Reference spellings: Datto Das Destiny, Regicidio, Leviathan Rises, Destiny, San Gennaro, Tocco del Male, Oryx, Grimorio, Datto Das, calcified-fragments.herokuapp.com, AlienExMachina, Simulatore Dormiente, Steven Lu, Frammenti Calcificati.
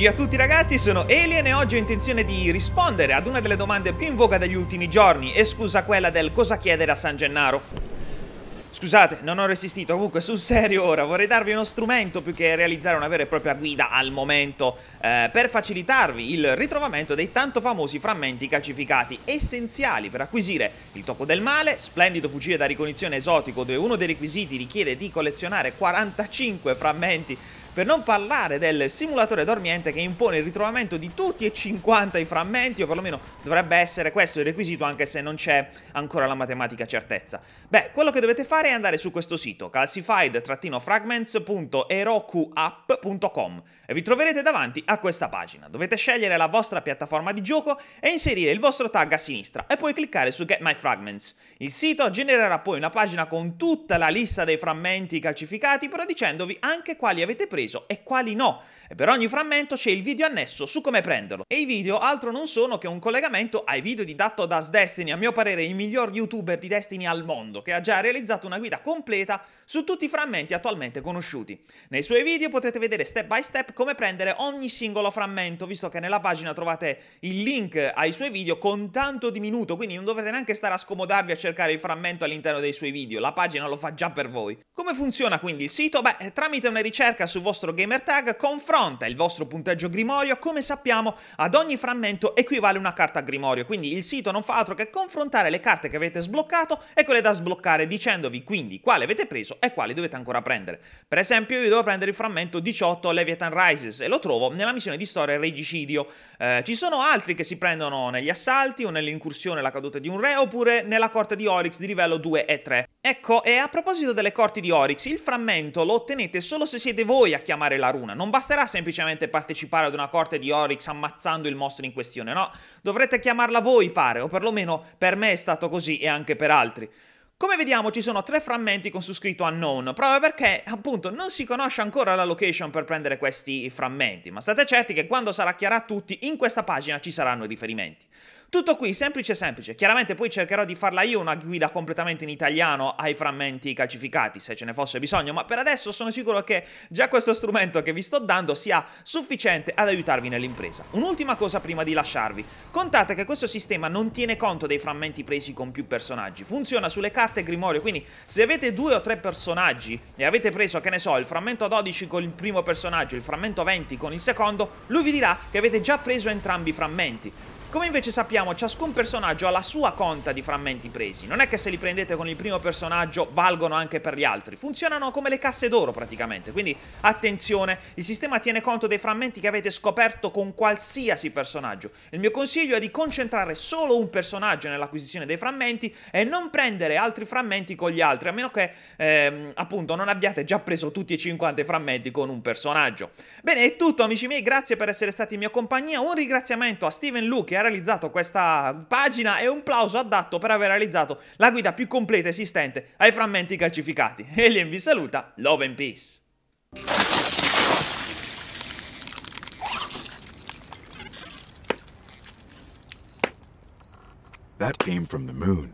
Oggi a tutti ragazzi, sono Alien e oggi ho intenzione di rispondere ad una delle domande più in voga degli ultimi giorni, esclusa quella del cosa chiedere a San Gennaro. Scusate, non ho resistito, comunque sul serio ora vorrei darvi uno strumento più che realizzare una vera e propria guida al momento per facilitarvi il ritrovamento dei tanto famosi frammenti calcificati essenziali per acquisire il Tocco del Male, splendido fucile da ricognizione esotico dove uno dei requisiti richiede di collezionare 45 frammenti, per non parlare del simulatore dormiente che impone il ritrovamento di tutti e 50 i frammenti, o perlomeno dovrebbe essere questo il requisito anche se non c'è ancora la matematica certezza. Beh, quello che dovete fare è andare su questo sito, calcified-fragments.herokuapp.com, e vi troverete davanti a questa pagina. Dovete scegliere la vostra piattaforma di gioco e inserire il vostro tag a sinistra e poi cliccare su Get My Fragments. Il sito genererà poi una pagina con tutta la lista dei frammenti calcificati, però dicendovi anche quali avete preso e quali no, e per ogni frammento c'è il video annesso su come prenderlo. E i video altro non sono che un collegamento ai video di Datto Das Destiny, a mio parere il miglior youtuber di Destiny al mondo, che ha già realizzato una guida completa su tutti i frammenti attualmente conosciuti. Nei suoi video potrete vedere step by step come prendere ogni singolo frammento, visto che nella pagina trovate il link ai suoi video con tanto di minuto, quindi non dovete neanche stare a scomodarvi a cercare il frammento all'interno dei suoi video, la pagina lo fa già per voi. Come funziona quindi il sito? Beh, tramite una ricerca su vostro gamertag confronta il vostro punteggio Grimorio. Come sappiamo, ad ogni frammento equivale una carta Grimorio, quindi il sito non fa altro che confrontare le carte che avete sbloccato e quelle da sbloccare, dicendovi quindi quale avete preso e quali dovete ancora prendere. Per esempio, io devo prendere il frammento 18 Leviathan Rises e lo trovo nella missione di storia Regicidio. Ci sono altri che si prendono negli assalti o nell'incursione alla caduta di un re, oppure nella corte di Oryx di livello 2 e 3. Ecco, e a proposito delle corti di Oryx, il frammento lo ottenete solo se siete voi a chiamare la runa. Non basterà semplicemente partecipare ad una corte di Oryx ammazzando il mostro in questione, no? Dovrete chiamarla voi, pare, o perlomeno per me è stato così e anche per altri. Come vediamo ci sono 3 frammenti con su scritto unknown, proprio perché appunto non si conosce ancora la location per prendere questi frammenti, ma state certi che quando sarà chiara a tutti in questa pagina ci saranno i riferimenti. Tutto qui, semplice semplice. Chiaramente poi cercherò di farla io una guida completamente in italiano ai frammenti calcificati, se ce ne fosse bisogno, ma per adesso sono sicuro che già questo strumento che vi sto dando sia sufficiente ad aiutarvi nell'impresa. Un'ultima cosa prima di lasciarvi. Contate che questo sistema non tiene conto dei frammenti presi con più personaggi, funziona sulle carte Grimorio, quindi se avete 2 o 3 personaggi e avete preso, che ne so, il frammento 12 con il primo personaggio, il frammento 20 con il secondo, lui vi dirà che avete già preso entrambi i frammenti. Come invece sappiamo, ciascun personaggio ha la sua conta di frammenti presi. Non è che se li prendete con il primo personaggio valgono anche per gli altri. Funzionano come le casse d'oro praticamente, quindi attenzione, il sistema tiene conto dei frammenti che avete scoperto con qualsiasi personaggio. Il mio consiglio è di concentrare solo un personaggio nell'acquisizione dei frammenti e non prendere altri frammenti con gli altri, a meno che appunto non abbiate già preso tutti e 50 i frammenti con un personaggio. Bene, è tutto amici miei, grazie per essere stati in mia compagnia, un ringraziamento a Steven Lu che ha realizzato questa pagina e un plauso a Datto per aver realizzato la guida più completa esistente ai frammenti calcificati. Alien vi saluta, love and peace. That came from the moon.